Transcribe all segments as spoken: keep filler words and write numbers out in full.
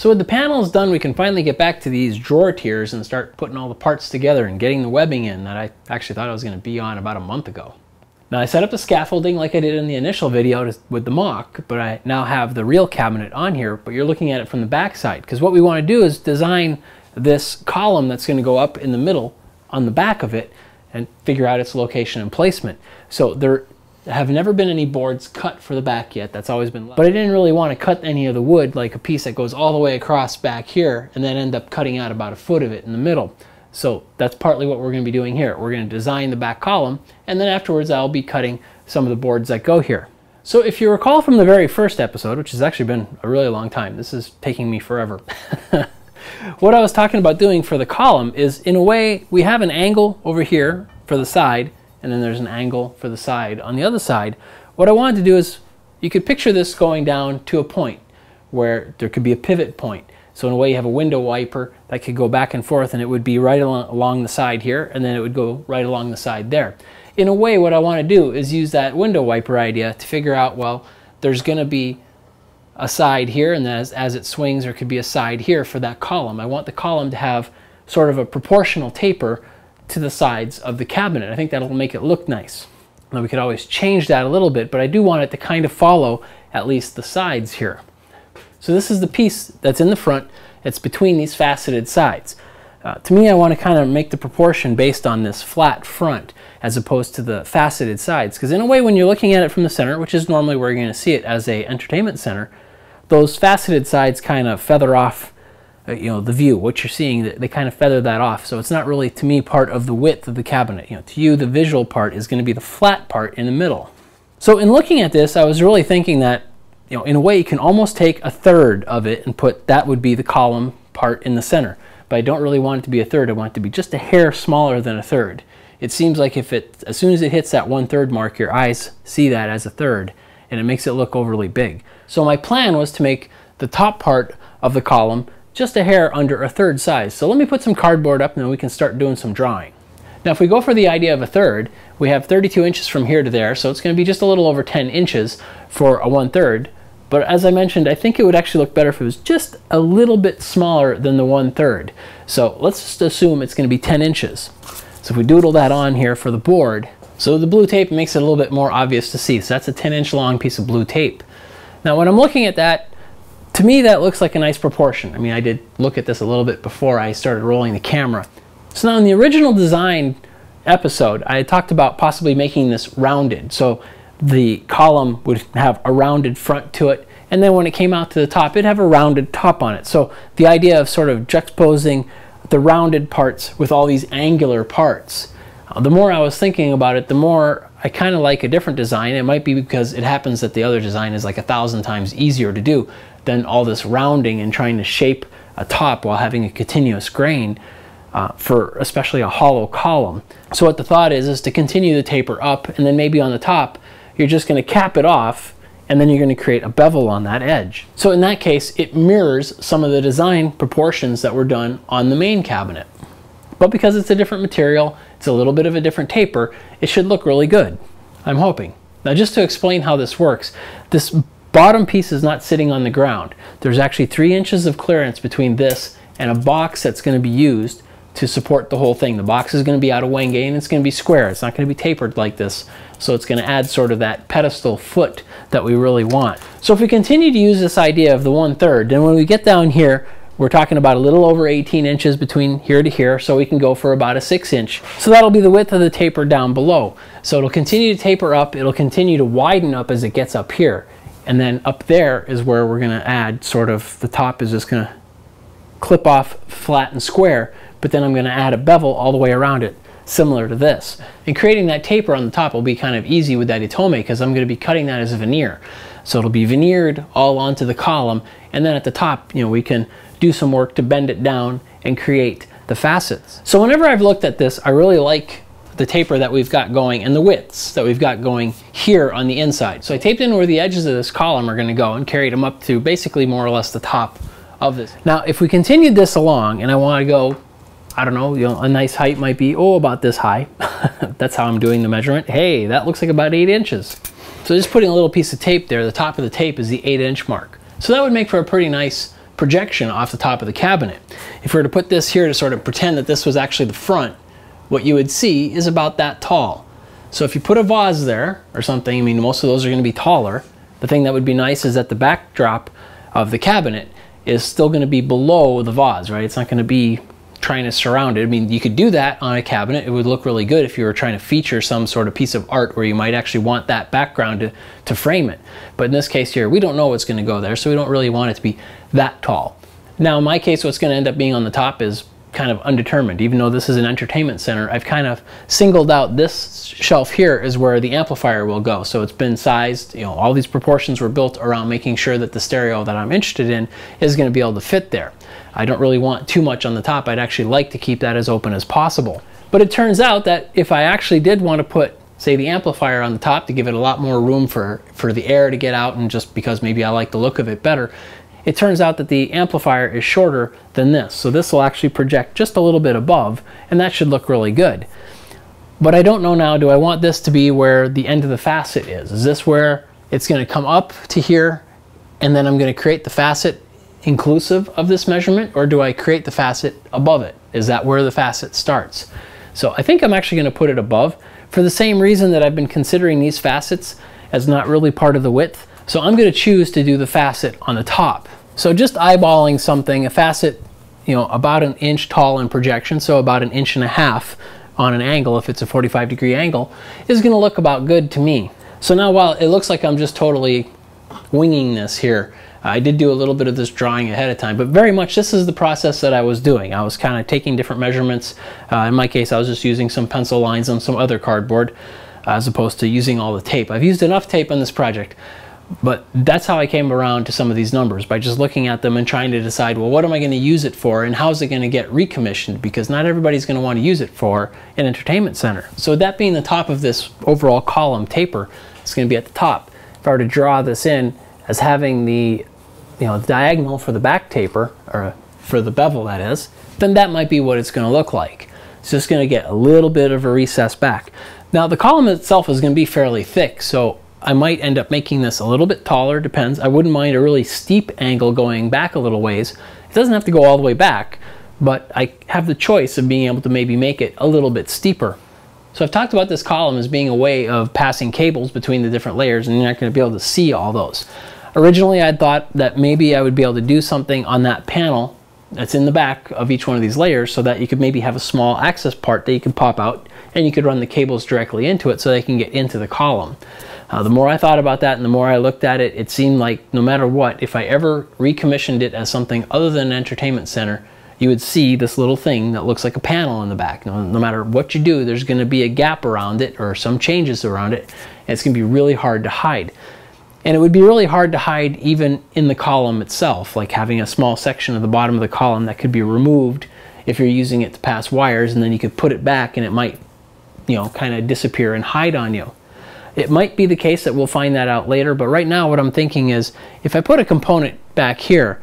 So with the panels done, we can finally get back to these drawer tiers and start putting all the parts together and getting the webbing in that I actually thought I was going to be on about a month ago. Now I set up the scaffolding like I did in the initial video to, with the mock, but I now have the real cabinet on here, but you're looking at it from the back side, because what we want to do is design this column that's going to go up in the middle on the back of it and figure out its location and placement. So there have never been any boards cut for the back yet. That's always been left. But I didn't really want to cut any of the wood, like a piece that goes all the way across back here and then end up cutting out about a foot of it in the middle. So that's partly what we're going to be doing here. We're going to design the back column, and then afterwards I'll be cutting some of the boards that go here. So if you recall from the very first episode, which has actually been a really long time, this is taking me forever. What I was talking about doing for the column is, in a way, we have an angle over here for the side, and then there's an angle for the side on the other side. What I wanted to do is, you could picture this going down to a point where there could be a pivot point. So in a way you have a window wiper that could go back and forth, and it would be right along, along the side here, and then it would go right along the side there. In a way, what I want to do is use that window wiper idea to figure out, well, there's going to be a side here, and as, as it swings there could be a side here for that column. I want the column to have sort of a proportional taper to the sides of the cabinet. I think that'll make it look nice. Now we could always change that a little bit, but I do want it to kind of follow at least the sides here. So this is the piece that's in the front. It's between these faceted sides. Uh, to me, I want to kind of make the proportion based on this flat front as opposed to the faceted sides, because in a way when you're looking at it from the center, which is normally where you're going to see it as a entertainment center, those faceted sides kind of feather off you know, the view, what you're seeing, they kind of feather that off. So it's not really, to me, part of the width of the cabinet. You know, to you, the visual part is going to be the flat part in the middle. So in looking at this, I was really thinking that, you know, in a way, you can almost take a third of it and put, that would be the column part in the center. But I don't really want it to be a third. I want it to be just a hair smaller than a third. It seems like if it, as soon as it hits that one third mark, your eyes see that as a third, and it makes it look overly big. So my plan was to make the top part of the column just a hair under a third size. So let me put some cardboard up and then we can start doing some drawing. Now if we go for the idea of a third, we have thirty-two inches from here to there, so it's going to be just a little over ten inches for a one third. But as I mentioned, I think it would actually look better if it was just a little bit smaller than the one third. So let's just assume it's going to be ten inches. So if we doodle that on here for the board, so the blue tape makes it a little bit more obvious to see. So that's a ten inch long piece of blue tape. Now when I'm looking at that, to me, that looks like a nice proportion. I mean, I did look at this a little bit before I started rolling the camera. So now in the original design episode, I talked about possibly making this rounded. So the column would have a rounded front to it, and then when it came out to the top, it'd have a rounded top on it. So the idea of sort of juxtaposing the rounded parts with all these angular parts. Uh, the more I was thinking about it, the more I kind of like a different design. It might be because it happens that the other design is like a thousand times easier to do than all this rounding and trying to shape a top while having a continuous grain uh, for especially a hollow column. So what the thought is, is to continue the taper up, and then maybe on the top, you're just gonna cap it off, and then you're gonna create a bevel on that edge. So in that case, it mirrors some of the design proportions that were done on the main cabinet. But because it's a different material, it's a little bit of a different taper, it should look really good, I'm hoping. Now just to explain how this works, this bottom piece is not sitting on the ground. There's actually three inches of clearance between this and a box that's going to be used to support the whole thing. The box is going to be out of Wenge, and it's going to be square. It's not going to be tapered like this. So it's going to add sort of that pedestal foot that we really want. So if we continue to use this idea of the one third, then when we get down here, we're talking about a little over eighteen inches between here to here, so we can go for about a six inch. So that'll be the width of the taper down below. So it'll continue to taper up, it'll continue to widen up as it gets up here. And then up there is where we're gonna add sort of, the top is just gonna clip off flat and square, but then I'm gonna add a bevel all the way around it, similar to this. And creating that taper on the top will be kind of easy with that Etimone, because I'm gonna be cutting that as a veneer. So it'll be veneered all onto the column, and then at the top, you know, we can do some work to bend it down and create the facets. So whenever I've looked at this, I really like the taper that we've got going and the widths that we've got going here on the inside. So I taped in where the edges of this column are going to go and carried them up to basically more or less the top of this. Now, if we continued this along and I want to go, I don't know, you know, a nice height might be, oh, about this high. That's how I'm doing the measurement. Hey, that looks like about eight inches. So just putting a little piece of tape there, the top of the tape is the eight inch mark. So that would make for a pretty nice projection off the top of the cabinet. If we were to put this here to sort of pretend that this was actually the front, what you would see is about that tall. So if you put a vase there or something, I mean, most of those are going to be taller. The thing that would be nice is that the backdrop of the cabinet is still going to be below the vase, right? It's not going to be trying to surround it. I mean, you could do that on a cabinet. It would look really good if you were trying to feature some sort of piece of art where you might actually want that background to, to frame it. But in this case here, we don't know what's going to go there, so we don't really want it to be that tall. Now, in my case, what's going to end up being on the top is kind of undetermined. Even though this is an entertainment center, I've kind of singled out this shelf here is where the amplifier will go. So it's been sized, you know, all these proportions were built around making sure that the stereo that I'm interested in is going to be able to fit there. I don't really want too much on the top. I'd actually like to keep that as open as possible. But it turns out that if I actually did want to put, say, the amplifier on the top to give it a lot more room for, for the air to get out, and just because maybe I like the look of it better, it turns out that the amplifier is shorter than this. So this will actually project just a little bit above, and that should look really good. But I don't know now, do I want this to be where the end of the facet is? Is this where it's going to come up to here, and then I'm going to create the facet inclusive of this measurement, or do I create the facet above it? Is that where the facet starts? So I think I'm actually going to put it above, for the same reason that I've been considering these facets as not really part of the width. So I'm going to choose to do the facet on the top. So just eyeballing something, a facet, you know, about an inch tall in projection, so about an inch and a half on an angle, if it's a forty-five degree angle, is going to look about good to me. So now while it looks like I'm just totally winging this here, I did do a little bit of this drawing ahead of time, but very much this is the process that I was doing. I was kind of taking different measurements. Uh, in my case, I was just using some pencil lines on some other cardboard, uh, as opposed to using all the tape. I've used enough tape on this project. But that's how I came around to some of these numbers, by just looking at them and trying to decide, well, what am I going to use it for, and how is it going to get recommissioned, because not everybody's going to want to use it for an entertainment center. So that being the top of this overall column taper, it's going to be at the top. If I were to draw this in as having the, you know, diagonal for the back taper, or for the bevel that is, then that might be what it's going to look like. It's just going to get a little bit of a recess back. Now the column itself is going to be fairly thick, so I might end up making this a little bit taller, depends. I wouldn't mind a really steep angle going back a little ways. It doesn't have to go all the way back, but I have the choice of being able to maybe make it a little bit steeper. So I've talked about this column as being a way of passing cables between the different layers, and you're not going to be able to see all those. Originally, I thought that maybe I would be able to do something on that panel that's in the back of each one of these layers, so that you could maybe have a small access part that you could pop out, and you could run the cables directly into it so they can get into the column. Uh, the more I thought about that and the more I looked at it, it seemed like no matter what, if I ever recommissioned it as something other than an entertainment center, you would see this little thing that looks like a panel in the back. No, no matter what you do, there's going to be a gap around it or some changes around it, and it's going to be really hard to hide. And it would be really hard to hide even in the column itself, like having a small section of the bottom of the column that could be removed if you're using it to pass wires, and then you could put it back and it might, you know, kind of disappear and hide on you. It might be the case that we'll find that out later, but right now what I'm thinking is, if I put a component back here,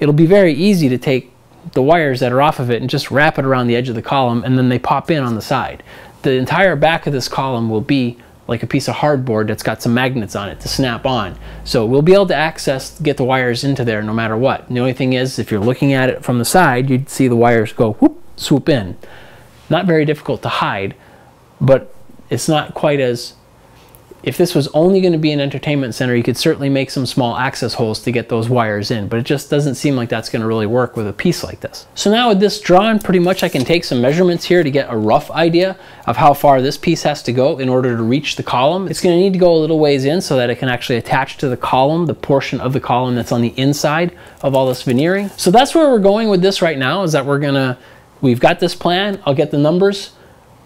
it'll be very easy to take the wires that are off of it and just wrap it around the edge of the column, and then they pop in on the side. The entire back of this column will be like a piece of hardboard that's got some magnets on it to snap on. So we'll be able to access, get the wires into there no matter what. And the only thing is, if you're looking at it from the side, you'd see the wires go whoop, swoop in. Not very difficult to hide, but it's not quite as... If this was only going to be an entertainment center, you could certainly make some small access holes to get those wires in, but it just doesn't seem like that's going to really work with a piece like this. So now with this drawn, pretty much I can take some measurements here to get a rough idea of how far this piece has to go in order to reach the column. It's going to need to go a little ways in so that it can actually attach to the column, the portion of the column that's on the inside of all this veneering. So that's where we're going with this right now, is that we're going to, we've got this plan, I'll get the numbers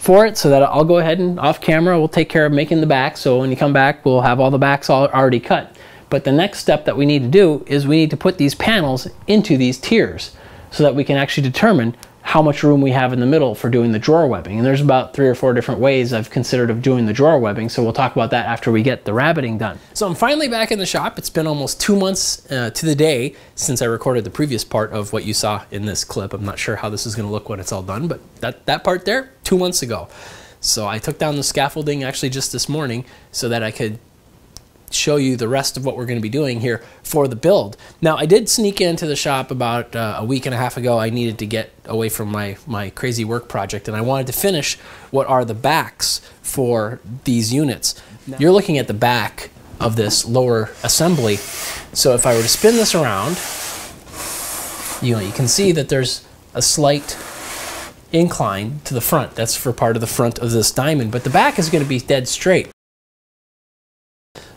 for it, so that I'll go ahead and off camera we'll take care of making the back, so when you come back we'll have all the backs all already cut. But the next step that we need to do is we need to put these panels into these tiers so that we can actually determine how much room we have in the middle for doing the drawer webbing. And there's about three or four different ways I've considered of doing the drawer webbing, so we'll talk about that after we get the rabbiting done. So I'm finally back in the shop. It's been almost two months uh, to the day since I recorded the previous part of what you saw in this clip. I'm not sure how this is going to look when it's all done, but that, that part there, two months ago. So I took down the scaffolding actually just this morning so that I could show you the rest of what we're going to be doing here for the build. Now, I did sneak into the shop about uh, a week and a half ago. I needed to get away from my, my crazy work project, and I wanted to finish what are the backs for these units. Now, you're looking at the back of this lower assembly. So if I were to spin this around, you know, you can see that there's a slight incline to the front. That's for part of the front of this diamond, but the back is going to be dead straight.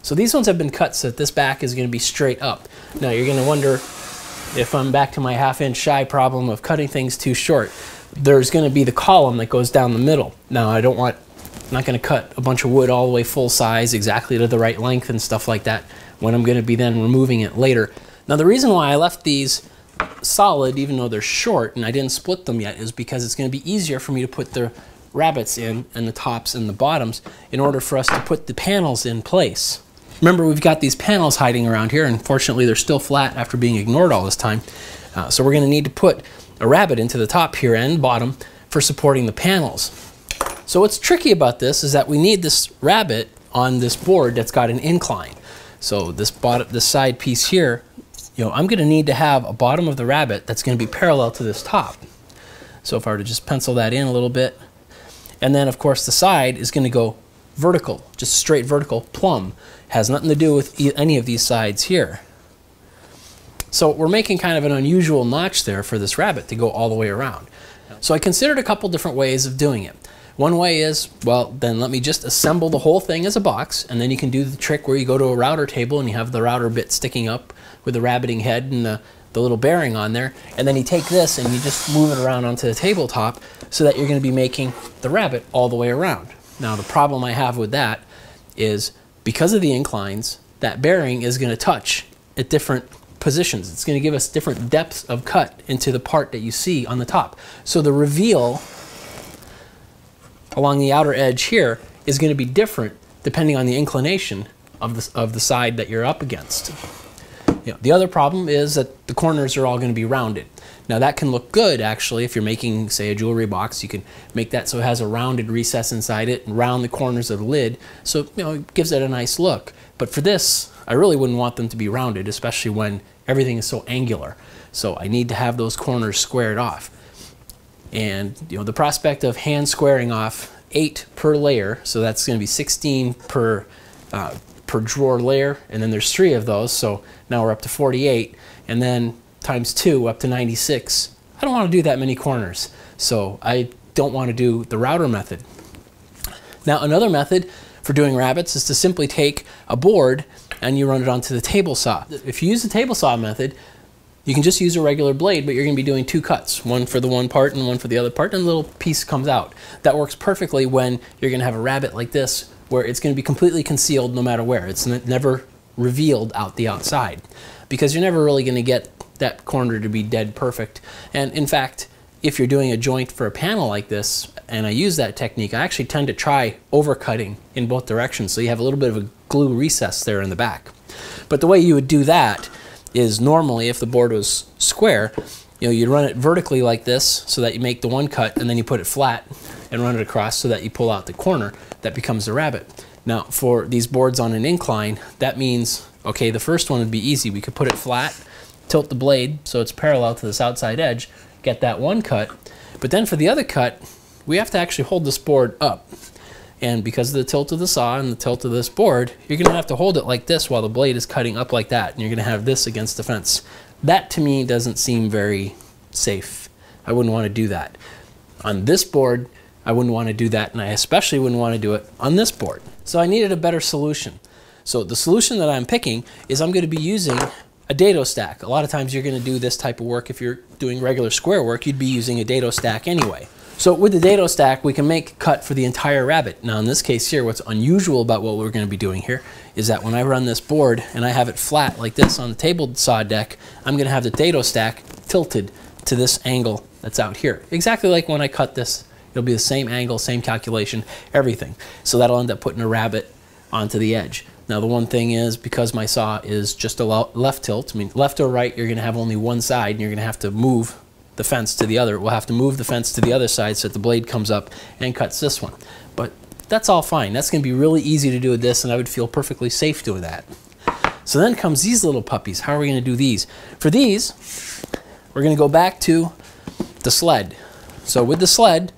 So these ones have been cut so that this back is going to be straight up. Now you're going to wonder if I'm back to my half inch shy problem of cutting things too short. There's going to be the column that goes down the middle. Now I don't want, I'm not going to cut a bunch of wood all the way full size exactly to the right length and stuff like that when I'm going to be then removing it later. Now the reason why I left these solid even though they're short and I didn't split them yet is because it's going to be easier for me to put the rabbets in and the tops and the bottoms in order for us to put the panels in place. Remember, we've got these panels hiding around here, and fortunately they're still flat after being ignored all this time. Uh, so we're going to need to put a rabbet into the top here and bottom for supporting the panels. So what's tricky about this is that we need this rabbet on this board that's got an incline. So this bottom, this side piece here, you know, I'm going to need to have a bottom of the rabbet that's going to be parallel to this top. So if I were to just pencil that in a little bit, and then of course the side is going to go vertical, just straight vertical, plumb. Has nothing to do with e any of these sides here. So we're making kind of an unusual notch there for this rabbit to go all the way around. So I considered a couple different ways of doing it. One way is, well, then let me just assemble the whole thing as a box, and then you can do the trick where you go to a router table and you have the router bit sticking up with the rabbiting head and the, the little bearing on there, and then you take this and you just move it around onto the tabletop so that you're going to be making the rabbit all the way around. Now the problem I have with that is because of the inclines, that bearing is going to touch at different positions. It's going to give us different depths of cut into the part that you see on the top. So the reveal along the outer edge here is going to be different depending on the inclination of the, of the side that you're up against. You know, the other problem is that the corners are all going to be rounded. Now that can look good actually if you're making, say, a jewelry box. You can make that so it has a rounded recess inside it and round the corners of the lid, so you know it gives it a nice look. But for this, I really wouldn't want them to be rounded, especially when everything is so angular. So I need to have those corners squared off. And you know, the prospect of hand squaring off eight per layer, so that's going to be sixteen per uh, per drawer layer, and then there's three of those, so now we're up to forty-eight, and then times two up to ninety-six. I don't want to do that many corners, so I don't want to do the router method. Now another method for doing rabbits is to simply take a board and you run it onto the table saw. If you use the table saw method, you can just use a regular blade, but you're going to be doing two cuts, one for the one part and one for the other part, and a little piece comes out. That works perfectly when you're going to have a rabbit like this, where it's going to be completely concealed no matter where. It's never revealed out the outside, because you're never really going to get that corner to be dead perfect. And in fact, if you're doing a joint for a panel like this, and I use that technique, I actually tend to try overcutting in both directions, so you have a little bit of a glue recess there in the back. But the way you would do that is normally, if the board was square, you know, you'd run it vertically like this so that you make the one cut, and then you put it flat and run it across so that you pull out the corner that becomes the rabbit. Now for these boards on an incline, that means, okay, the first one would be easy. We could put it flat, tilt the blade so it's parallel to this outside edge, get that one cut. But then for the other cut, we have to actually hold this board up. And because of the tilt of the saw and the tilt of this board, you're going to have to hold it like this while the blade is cutting up like that, and you're going to have this against the fence. That to me doesn't seem very safe. I wouldn't want to do that. On this board, I wouldn't want to do that, and I especially wouldn't want to do it on this board. So I needed a better solution. So the solution that I'm picking is I'm going to be using a dado stack. A lot of times you're going to do this type of work. If you're doing regular square work, you'd be using a dado stack anyway. So with the dado stack, we can make cut for the entire rabbit. Now in this case here, what's unusual about what we're going to be doing here is that when I run this board and I have it flat like this on the table saw deck, I'm going to have the dado stack tilted to this angle that's out here. Exactly like when I cut this, it'll be the same angle, same calculation, everything. So that'll end up putting a rabbit onto the edge. Now the one thing is, because my saw is just a left tilt, I mean left or right, you're going to have only one side, and you're going to have to move the fence to the other. We'll have to move the fence to the other side so that the blade comes up and cuts this one. But that's all fine. That's going to be really easy to do with this, and I would feel perfectly safe doing that. So then comes these little puppies. How are we going to do these? For these, we're going to go back to the sled. So with the sled,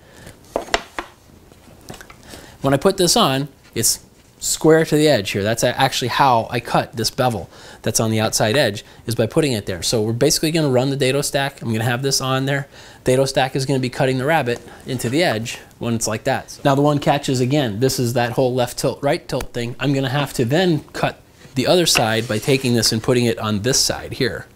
when I put this on, it's square to the edge here. That's actually how I cut this bevel that's on the outside edge, is by putting it there. So we're basically going to run the dado stack. I'm going to have this on there. Dado stack is going to be cutting the rabbit into the edge when it's like that. Now the one catch is, again, this is that whole left tilt, right tilt thing. I'm going to have to then cut the other side by taking this and putting it on this side here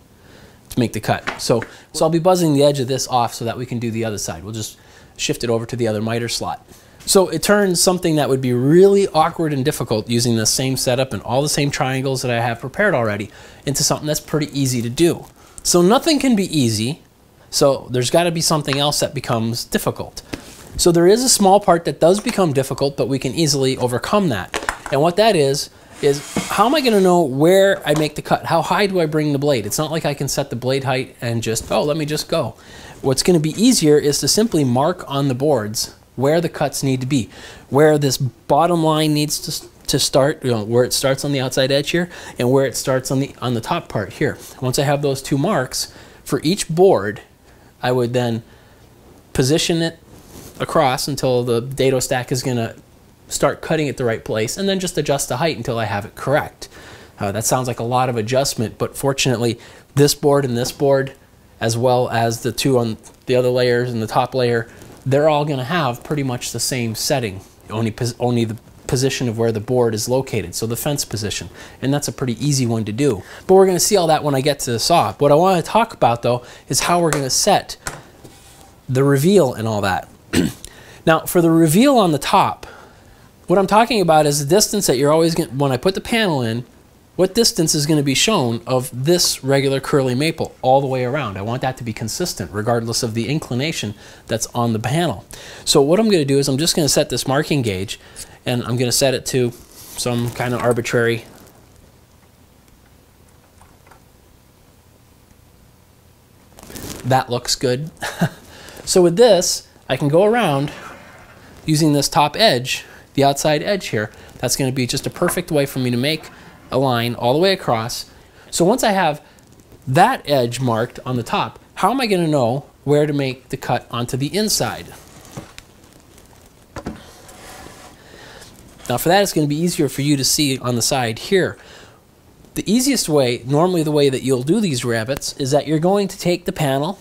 to make the cut. So, so I'll be buzzing the edge of this off so that we can do the other side. We'll just shift it over to the other miter slot. So it turns something that would be really awkward and difficult using the same setup and all the same triangles that I have prepared already into something that's pretty easy to do. So nothing can be easy, so there's got to be something else that becomes difficult. So there is a small part that does become difficult, but we can easily overcome that. And what that is, is how am I going to know where I make the cut? How high do I bring the blade? It's not like I can set the blade height and just, oh, let me just go. What's going to be easier is to simply mark on the boards where the cuts need to be, where this bottom line needs to, to start, you know, where it starts on the outside edge here and where it starts on the, on the top part here. Once I have those two marks for each board, I would then position it across until the dado stack is gonna start cutting at the right place, and then just adjust the height until I have it correct. Uh, that sounds like a lot of adjustment, but fortunately, this board and this board, as well as the two on the other layers and the top layer, they're all going to have pretty much the same setting, only, only the position of where the board is located, so the fence position, and that's a pretty easy one to do. But we're going to see all that when I get to the saw. What I want to talk about, though, is how we're going to set the reveal and all that. Now, for the reveal on the top, what I'm talking about is the distance that you're always going to, when I put the panel in, what distance is going to be shown of this regular curly maple all the way around. I want that to be consistent regardless of the inclination that's on the panel. So what I'm going to do is I'm just going to set this marking gauge, and I'm going to set it to some kind of arbitrary that looks good. So with this, I can go around using this top edge, the outside edge here. That's going to be just a perfect way for me to make a line all the way across. So once I have that edge marked on the top, how am I going to know where to make the cut onto the inside? Now for that, it's going to be easier for you to see on the side here. The easiest way, normally the way that you'll do these rabbits, is that you're going to take the panel,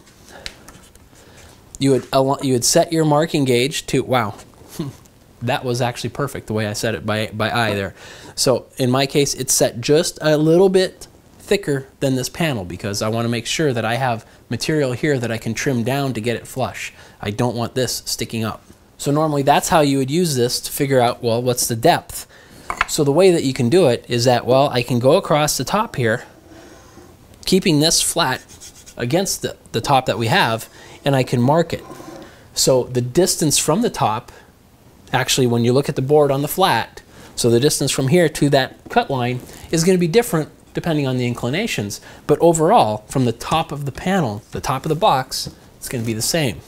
you would, you would set your marking gauge to, wow, that was actually perfect the way I set it by, by eye there. So in my case, it's set just a little bit thicker than this panel because I want to make sure that I have material here that I can trim down to get it flush. I don't want this sticking up. So normally that's how you would use this to figure out, well, what's the depth? So the way that you can do it is that, well, I can go across the top here, keeping this flat against the, the top that we have, and I can mark it. So the distance from the top, actually, when you look at the board on the flat, so the distance from here to that cut line is going to be different depending on the inclinations. But overall, from the top of the panel, the top of the box, it's going to be the same.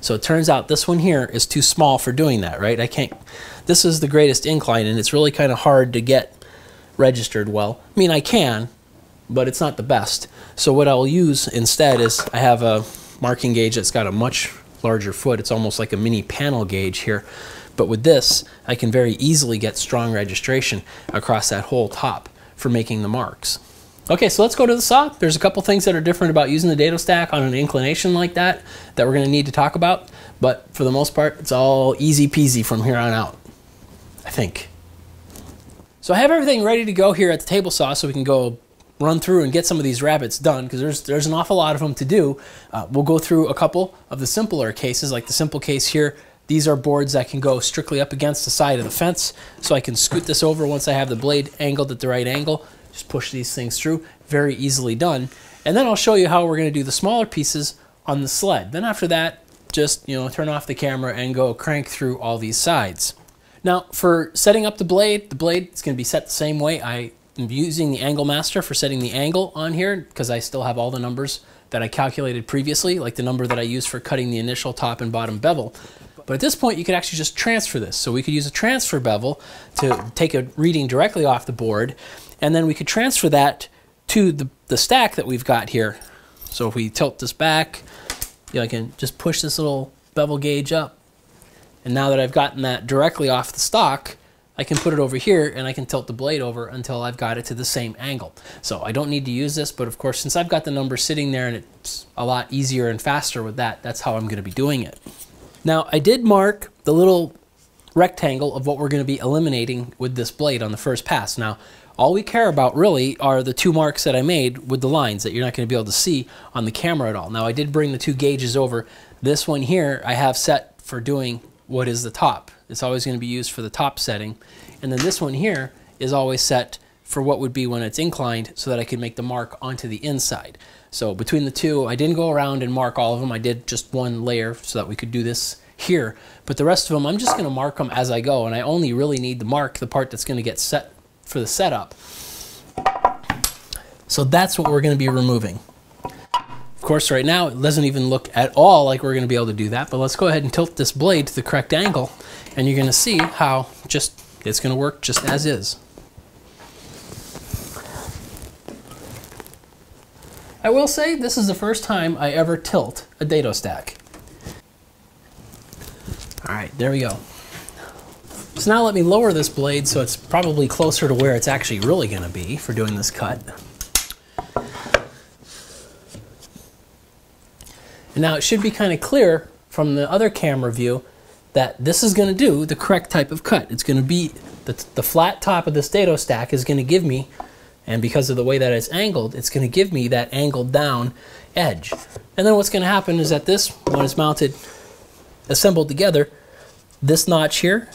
So it turns out this one here is too small for doing that, right? I can't, this is the greatest incline, and it's really kind of hard to get registered well. I mean, I can, but it's not the best. So what I'll use instead is I have a marking gauge that's got a much larger foot. It's almost like a mini panel gauge here, but with this I can very easily get strong registration across that whole top for making the marks. Okay, so let's go to the saw. There's a couple things that are different about using the dado stack on an inclination like that that we're going to need to talk about, but for the most part it's all easy peasy from here on out, I think. So I have everything ready to go here at the table saw so we can go run through and get some of these rabbits done, because there's there's an awful lot of them to do. Uh, we'll go through a couple of the simpler cases, like the simple case here. These are boards that can go strictly up against the side of the fence, so I can scoot this over once I have the blade angled at the right angle. Just push these things through, very easily done. And then I'll show you how we're gonna do the smaller pieces on the sled. Then after that, just, you know, turn off the camera and go crank through all these sides. Now for setting up the blade, the blade is gonna be set the same way. I I'm using the angle master for setting the angle on here because I still have all the numbers that I calculated previously, like the number that I used for cutting the initial top and bottom bevel. But at this point, you could actually just transfer this. So we could use a transfer bevel to take a reading directly off the board, and then we could transfer that to the, the stack that we've got here. So if we tilt this back, you know, I can just push this little bevel gauge up. And now that I've gotten that directly off the stock, I can put it over here and I can tilt the blade over until I've got it to the same angle. So I don't need to use this, but of course, since I've got the number sitting there and it's a lot easier and faster with that, that's how I'm gonna be doing it. Now, I did mark the little rectangle of what we're gonna be eliminating with this blade on the first pass. Now, all we care about really are the two marks that I made with the lines that you're not gonna be able to see on the camera at all. Now, I did bring the two gauges over. This one here I have set for doing what is the top. It's always gonna be used for the top setting. And then this one here is always set for what would be when it's inclined so that I can make the mark onto the inside. So between the two, I didn't go around and mark all of them. I did just one layer so that we could do this here. But the rest of them, I'm just gonna mark them as I go, and I only really need to mark the part that's gonna get set for the setup. So that's what we're gonna be removing. Of course, right now, it doesn't even look at all like we're gonna be able to do that, but let's go ahead and tilt this blade to the correct angle, and you're gonna see how just it's gonna work just as is. I will say this is the first time I ever tilt a dado stack. All right, there we go. So now let me lower this blade so it's probably closer to where it's actually really gonna be for doing this cut. And now it should be kind of clear from the other camera view that this is gonna do the correct type of cut. It's gonna be, the, the flat top of this dado stack is gonna give me, and because of the way that it's angled, it's gonna give me that angled down edge. And then what's gonna happen is that this, when it's mounted, assembled together, this notch here,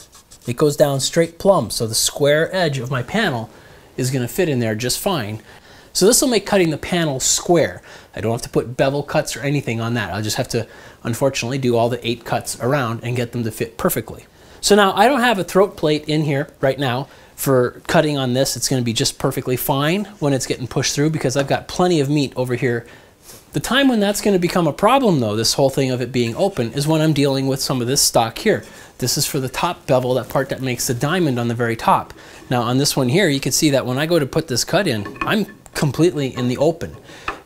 it goes down straight plumb. So the square edge of my panel is gonna fit in there just fine. So this will make cutting the panel square. I don't have to put bevel cuts or anything on that. I'll just have to, unfortunately, do all the eight cuts around and get them to fit perfectly. So now I don't have a throat plate in here right now for cutting on this. It's gonna be just perfectly fine when it's getting pushed through because I've got plenty of meat over here. The time when that's gonna become a problem though, this whole thing of it being open, is when I'm dealing with some of this stock here. This is for the top bevel, that part that makes the diamond on the very top. Now on this one here, you can see that when I go to put this cut in, I'm completely in the open.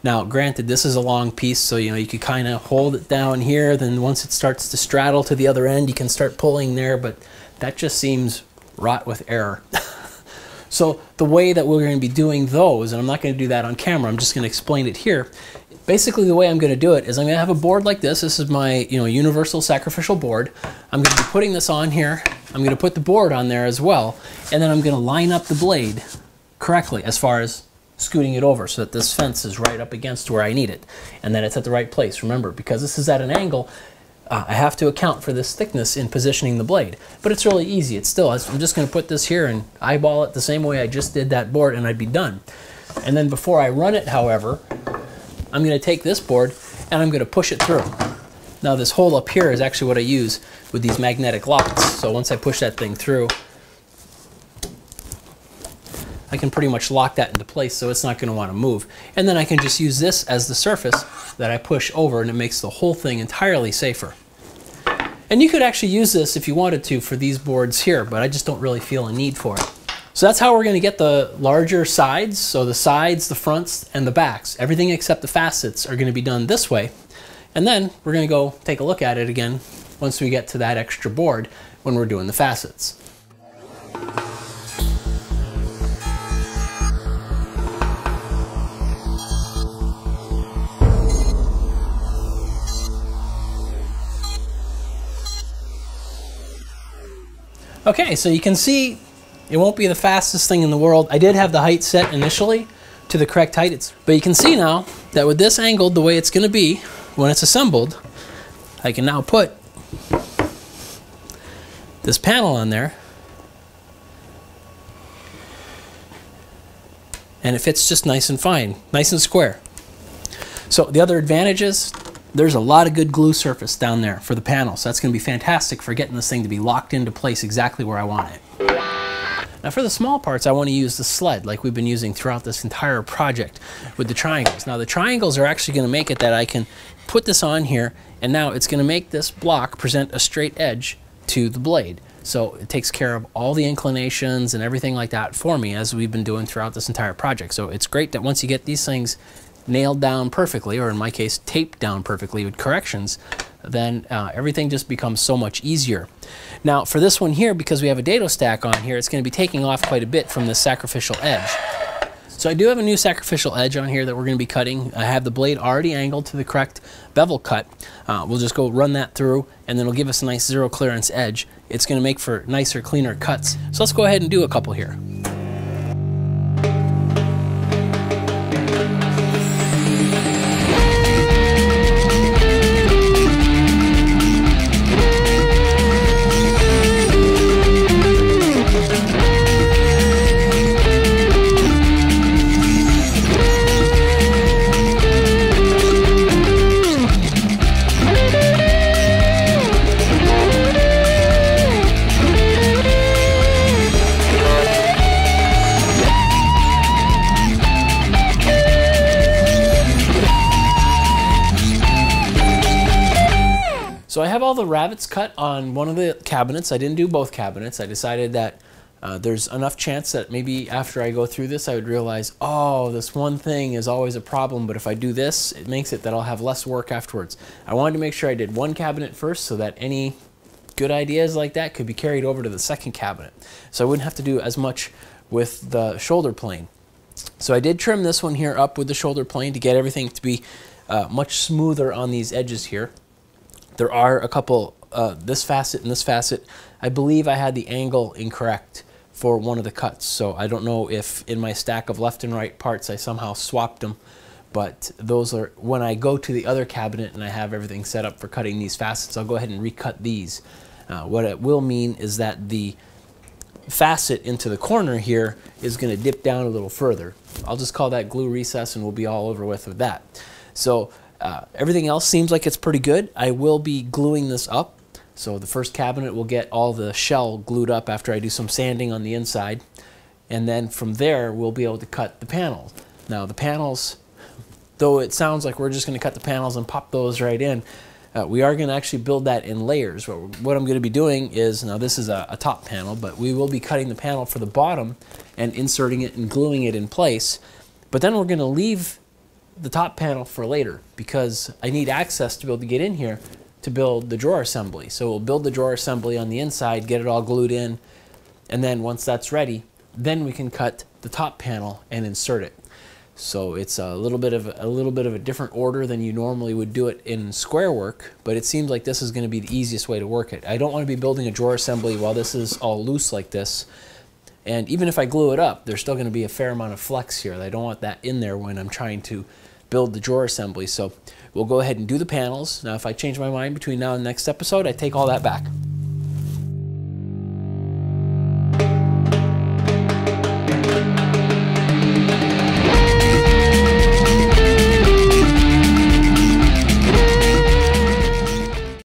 Now, granted, this is a long piece, so you know you could kind of hold it down here, then once it starts to straddle to the other end, you can start pulling there, but that just seems wrought with error. So the way that we're gonna be doing those, and I'm not gonna do that on camera, I'm just gonna explain it here. Basically, the way I'm gonna do it is I'm gonna have a board like this. This is my you know universal sacrificial board. I'm gonna be putting this on here. I'm gonna put the board on there as well, and then I'm gonna line up the blade correctly as far as scooting it over so that this fence is right up against where I need it. And then it's at the right place. Remember, because this is at an angle, uh, I have to account for this thickness in positioning the blade. But it's really easy. It's still, I'm just gonna put this here and eyeball it the same way I just did that board and I'd be done. And then before I run it, however, I'm gonna take this board and I'm gonna push it through. Now this hole up here is actually what I use with these magnetic locks. So once I push that thing through, I can pretty much lock that into place so it's not gonna wanna move. And then I can just use this as the surface that I push over and it makes the whole thing entirely safer. And you could actually use this if you wanted to for these boards here, but I just don't really feel a need for it. So that's how we're gonna get the larger sides. So the sides, the fronts, and the backs. Everything except the facets are gonna be done this way. And then we're gonna go take a look at it again once we get to that extra board when we're doing the facets. Okay, so you can see it won't be the fastest thing in the world. I did have the height set initially to the correct height, it's, but you can see now that with this angled the way it's gonna be when it's assembled, I can now put this panel on there and it fits just nice and fine, nice and square. So the other advantages, there's a lot of good glue surface down there for the panel, so that's gonna be fantastic for getting this thing to be locked into place exactly where I want it. Now for the small parts, I want to use the sled like we've been using throughout this entire project with the triangles. Now the triangles are actually going to make it that I can put this on here, and now it's going to make this block present a straight edge to the blade. So it takes care of all the inclinations and everything like that for me, as we've been doing throughout this entire project. So it's great that once you get these things nailed down perfectly, or in my case, taped down perfectly with corrections, then uh, everything just becomes so much easier. Now for this one here, because we have a dado stack on here, it's going to be taking off quite a bit from the sacrificial edge. So I do have a new sacrificial edge on here that we're going to be cutting. I have the blade already angled to the correct bevel cut. Uh, we'll just go run that through, and then it'll give us a nice zero clearance edge. It's going to make for nicer, cleaner cuts. So let's go ahead and do a couple here. So I have all the rabbets cut on one of the cabinets. I didn't do both cabinets. I decided that uh, there's enough chance that maybe after I go through this, I would realize, oh, this one thing is always a problem, but if I do this, it makes it that I'll have less work afterwards. I wanted to make sure I did one cabinet first so that any good ideas like that could be carried over to the second cabinet. So I wouldn't have to do as much with the shoulder plane. So I did trim this one here up with the shoulder plane to get everything to be uh, much smoother on these edges here. There are a couple, uh, this facet and this facet. I believe I had the angle incorrect for one of the cuts, so I don't know if in my stack of left and right parts I somehow swapped them, but those are, when I go to the other cabinet and I have everything set up for cutting these facets, I'll go ahead and recut these. Uh, what it will mean is that the facet into the corner here is going to dip down a little further. I'll just call that glue recess, and we'll be all over with with that. So. Uh, everything else seems like it's pretty good. I will be gluing this up. So the first cabinet will get all the shell glued up after I do some sanding on the inside. And then from there, we'll be able to cut the panels. Now the panels, though it sounds like we're just going to cut the panels and pop those right in, uh, we are going to actually build that in layers. What, what I'm going to be doing is, now this is a, a top panel, but we will be cutting the panel for the bottom and inserting it and gluing it in place. But then we're going to leave the top panel for later, because I need access to be able to get in here to build the drawer assembly. So we'll build the drawer assembly on the inside, get it all glued in, and then once that's ready, then we can cut the top panel and insert it. So it's a little bit of a little bit of a different order than you normally would do it in square work, but it seems like this is going to be the easiest way to work it. I don't want to be building a drawer assembly while this is all loose like this. And even if I glue it up, there's still going to be a fair amount of flex here. I don't want that in there when I'm trying to build the drawer assembly. So we'll go ahead and do the panels. Now if I change my mind between now and the next episode, I take all that back.